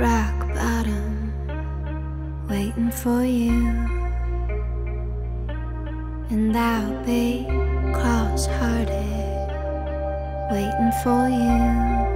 rock bottom, waiting for you. And I'll be cross-hearted, waiting for you.